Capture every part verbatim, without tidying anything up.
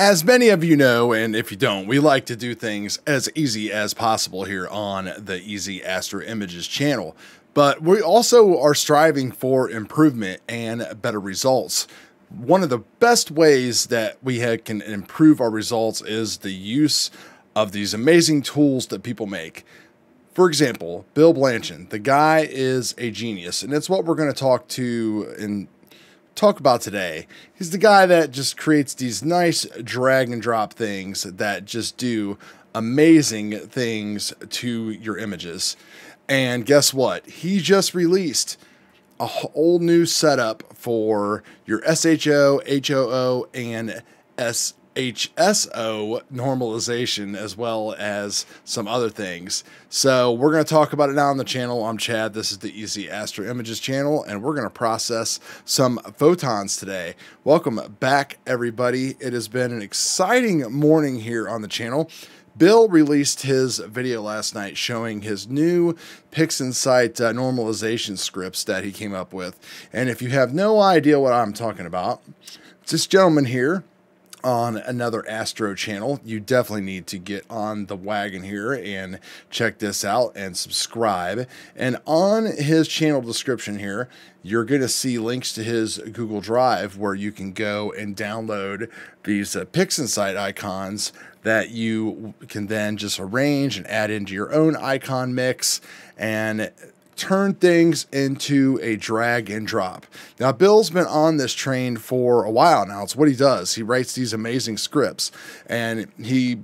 As many of you know, and if you don't, we like to do things as easy as possible here on the Easy Astro Images channel, but we also are striving for improvement and better results. One of the best ways that we can improve our results is the use of these amazing tools that people make. For example, Bill Blanchard, the guy is a genius, and it's what we're going to talk to in talk about today. He's the guy that just creates these nice drag and drop things that just do amazing things to your images. And guess what? He just released a whole new setup for your S H O, H O O, and S H S O normalization, as well as some other things. So we're going to talk about it now on the channel. I'm Chad. This is the Easy Astro Images channel, and we're going to process some photons today. Welcome back, everybody. It has been an exciting morning here on the channel. Bill released his video last night showing his new PixInsight uh, normalization scripts that he came up with. And if you have no idea what I'm talking about, it's this gentleman here on another Astro channel. You definitely need to get on the wagon here and check this out and subscribe. And on his channel description here, you're going to see links to his Google Drive where you can go and download these uh, PixInsight icons that you can then just arrange and add into your own icon mix and turn things into a drag and drop. Now, Bill's been on this train for a while now. It's what he does. He writes these amazing scripts and he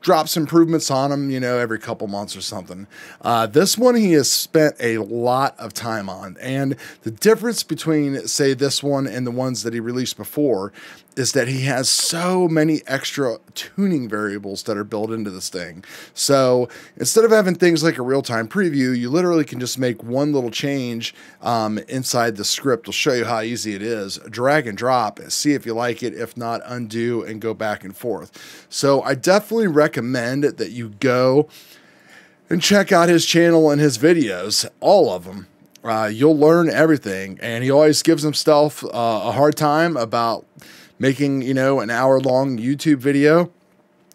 drops improvements on them, you know, every couple months or something. Uh, this one he has spent a lot of time on. And the difference between, say, this one and the ones that he released before is that he has so many extra tuning variables that are built into this thing. So instead of having things like a real-time preview, you literally can just make one little change um, inside the script. I'll show you how easy it is. Drag and drop, see if you like it. If not, undo and go back and forth. So I definitely recommend recommend that you go and check out his channel and his videos, all of them. Uh, you'll learn everything. And he always gives himself uh, a hard time about making, you know, an hour long YouTube video.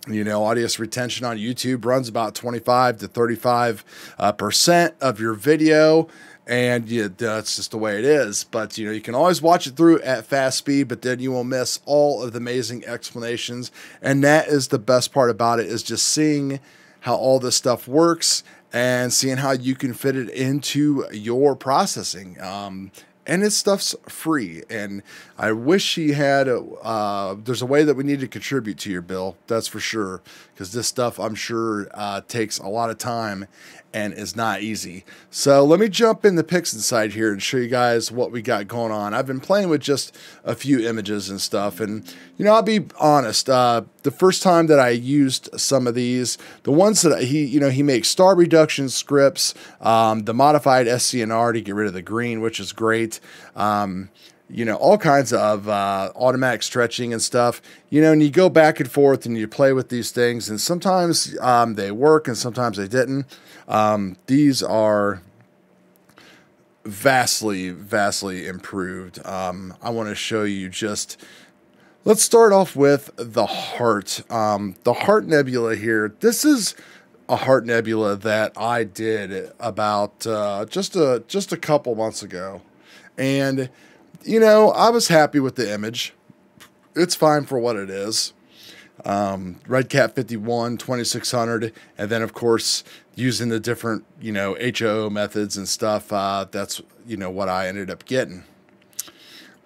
You know, audience retention on YouTube runs about twenty-five to thirty-five uh, percent of your video. And yeah, that's just the way it is. But, you know, you can always watch it through at fast speed, but then you will miss all of the amazing explanations. And that is the best part about it, is just seeing how all this stuff works and seeing how you can fit it into your processing. Um, and this stuff's free. And I wish he had, a, uh, there's a way that we need to contribute to your Bill. That's for sure. Because this stuff, I'm sure, uh, takes a lot of time and is not easy. So let me jump in the PixInsight here and show you guys what we got going on. I've been playing with just a few images and stuff, and you know, I'll be honest, uh, the first time that I used some of these, the ones that he, you know, he makes star reduction scripts, um, the modified S C N R to get rid of the green, which is great. Um, you know, all kinds of uh, automatic stretching and stuff, you know, and you go back and forth and you play with these things, and sometimes um, they work and sometimes they didn't. Um, these are vastly, vastly improved. Um, I want to show you just, let's start off with the heart. Um, the heart nebula here, this is a heart nebula that I did about uh, just, a, just a couple months ago. And you know, I was happy with the image. It's fine for what it is. Um, Red Cat fifty-one, twenty-six hundred, and then of course using the different, you know, H O O methods and stuff. Uh, that's, you know, what I ended up getting.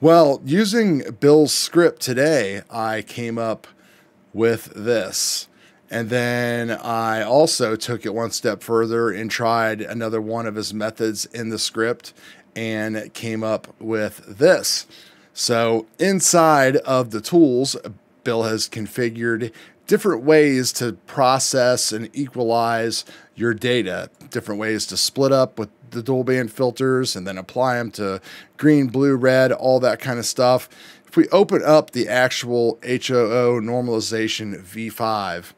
Well, using Bill's script today, I came up with this. And then I also took it one step further and tried another one of his methods in the script and came up with this. So inside of the tools, Bill has configured different ways to process and equalize your data, different ways to split up with the dual band filters and then apply them to green, blue, red, all that kind of stuff. If we open up the actual H O O normalization V five,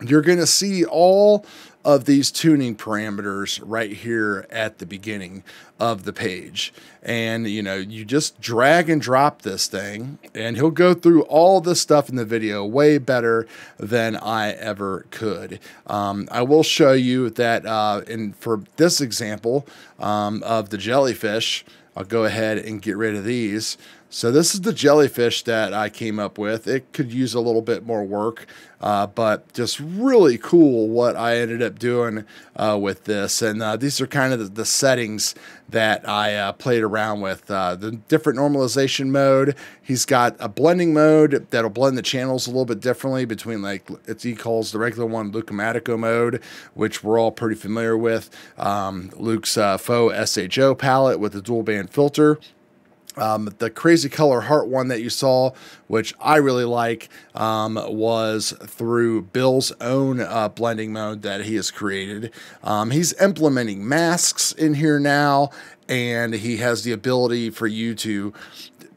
you're going to see all of these tuning parameters right here at the beginning of the page. And, you know, you just drag and drop this thing, and he'll go through all this stuff in the video way better than I ever could. Um, I will show you that uh, in, for this example um, of the jellyfish, I'll go ahead and get rid of these. So this is the jellyfish that I came up with. It could use a little bit more work, uh, but just really cool what I ended up doing uh, with this. And uh, these are kind of the, the settings that I uh, played around with. Uh, the different normalization mode. He's got a blending mode that'll blend the channels a little bit differently between, like, it's, he calls the regular one Lucomatico mode, which we're all pretty familiar with. Um, Luke's uh, faux S H O palette with the dual band filter. Um, the crazy color heart one that you saw, which I really like, um, was through Bill's own uh, blending mode that he has created. Um, he's implementing masks in here now, and he has the ability for you to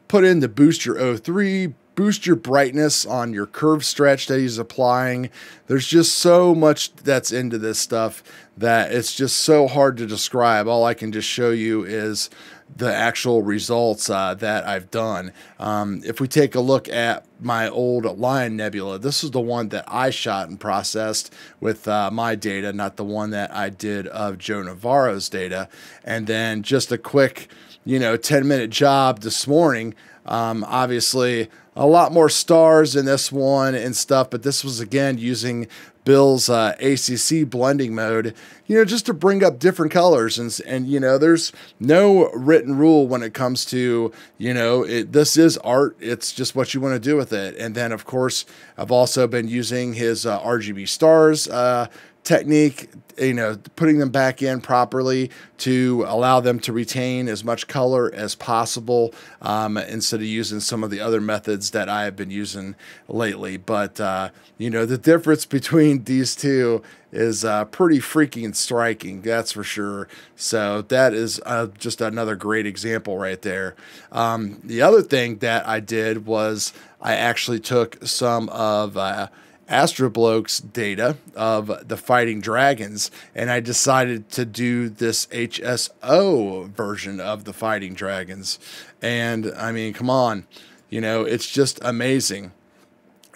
put in the boost your O three, boost your brightness on your curve stretch that he's applying. There's just so much that's into this stuff that it's just so hard to describe. All I can just show you is the actual results uh, that I've done. Um, if we take a look at my old Lion Nebula, this is the one that I shot and processed with uh, my data, not the one that I did of Joe Navarro's data. And then just a quick, you know, ten minute job this morning. Um, obviously, a lot more stars in this one and stuff, but this was, again, using Bill's uh, A C C blending mode, you know, just to bring up different colors. And, and you know, there's no written rule when it comes to, you know, it, this is art. It's just what you want to do with it. And then, of course, I've also been using his uh, R G B stars uh, technique, you know, putting them back in properly to allow them to retain as much color as possible, um, instead of using some of the other methods that I have been using lately. But, uh, you know, the difference between these two is uh, pretty freaking striking, that's for sure. So that is uh, just another great example right there. Um, the other thing that I did was I actually took some of... Uh, Astroblokes data of the fighting dragons, and I decided to do this H S O version of the fighting dragons. And I mean, come on, you know, it's just amazing.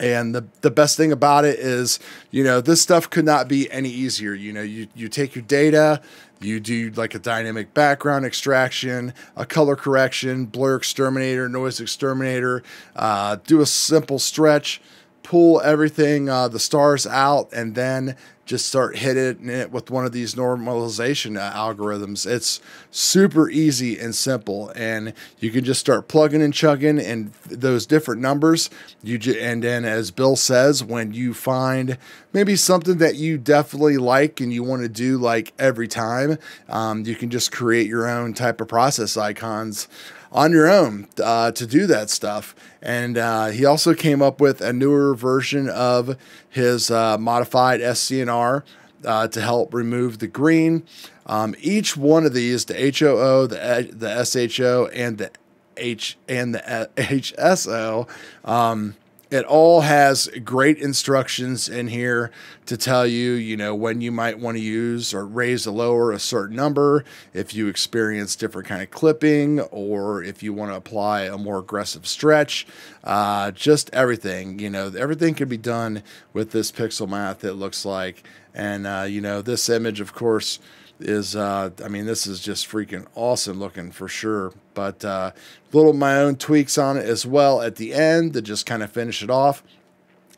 And the, the best thing about it is, you know, this stuff could not be any easier. You know, you, you take your data, you do like a dynamic background extraction, a color correction, blur exterminator, noise exterminator, uh, do a simple stretch, pull everything, uh, the stars out, and then just start hitting it with one of these normalization uh, algorithms. It's super easy and simple, and you can just start plugging and chugging and those different numbers. You ju and then, as Bill says, when you find maybe something that you definitely like and you want to do like every time, um, you can just create your own type of process icons on your own uh, to do that stuff. And uh, he also came up with a newer version of his uh, modified S C N R uh, to help remove the green. Um, each one of these, the H O O, the, the S H O, and the H and the H S O, um, it all has great instructions in here to tell you, you know, when you might want to use or raise or lower a certain number, if you experience different kind of clipping, or if you want to apply a more aggressive stretch, uh, just everything, you know, everything can be done with this pixel math, it looks like. And, uh, you know, this image, of course, is, uh, I mean, this is just freaking awesome looking for sure. But uh, little my own tweaks on it as well at the end to just kind of finish it off.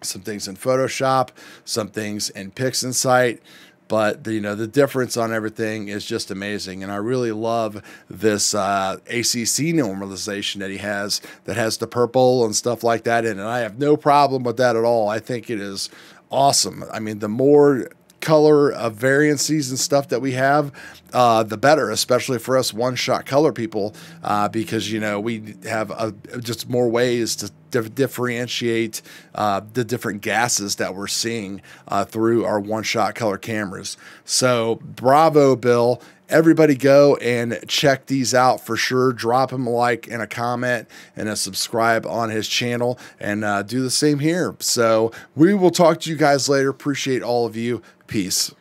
Some things in Photoshop, some things in PixInsight. But, the, you know, the difference on everything is just amazing. And I really love this uh, A C C normalization that he has that has the purple and stuff like that in it. And I have no problem with that at all. I think it is awesome. I mean, the more color of variances and stuff that we have, uh, the better, especially for us one-shot color people, uh, because, you know, we have a, just more ways to dif differentiate uh, the different gases that we're seeing uh, through our one-shot color cameras. So bravo, Bill. Everybody go and check these out for sure. Drop him a like and a comment and a subscribe on his channel, and uh, do the same here. So we will talk to you guys later. Appreciate all of you. Peace.